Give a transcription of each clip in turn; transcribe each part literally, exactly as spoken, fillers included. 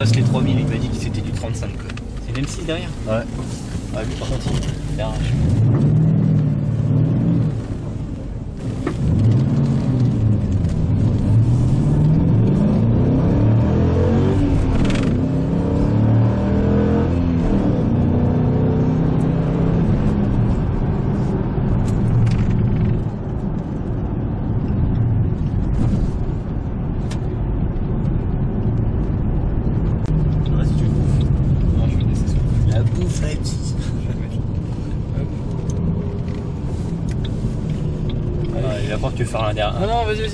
passe les trois mille, il m'a dit que c'était du trente-cinq. C'est une M six derrière? Ouais. Ouais, lui par contre, il l'arrache. Il va falloir que tu veux faire un derrière. Non, non, vas-y, vas-y.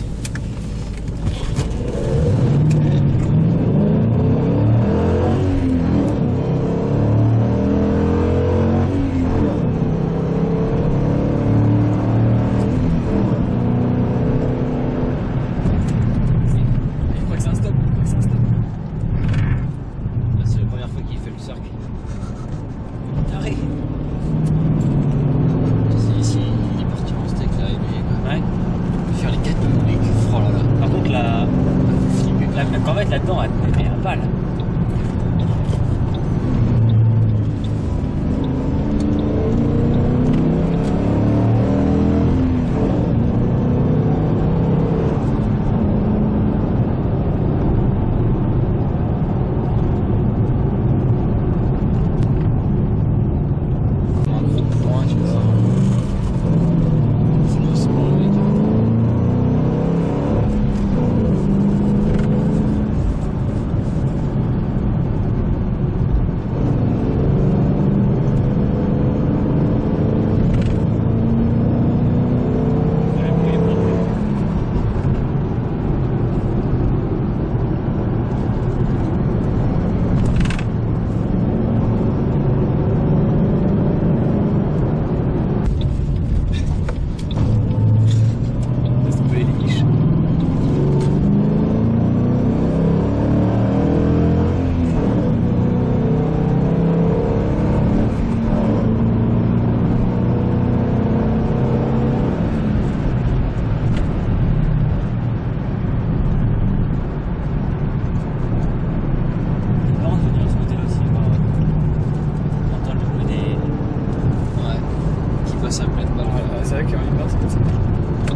Je crois que c'est un stop. Je crois que c'est un stop. Là, c'est la première fois qu'il fait le cirque. Taré. Là-dedans, elle te met un pal. C'est vrai qu'il y a une partie comme ça.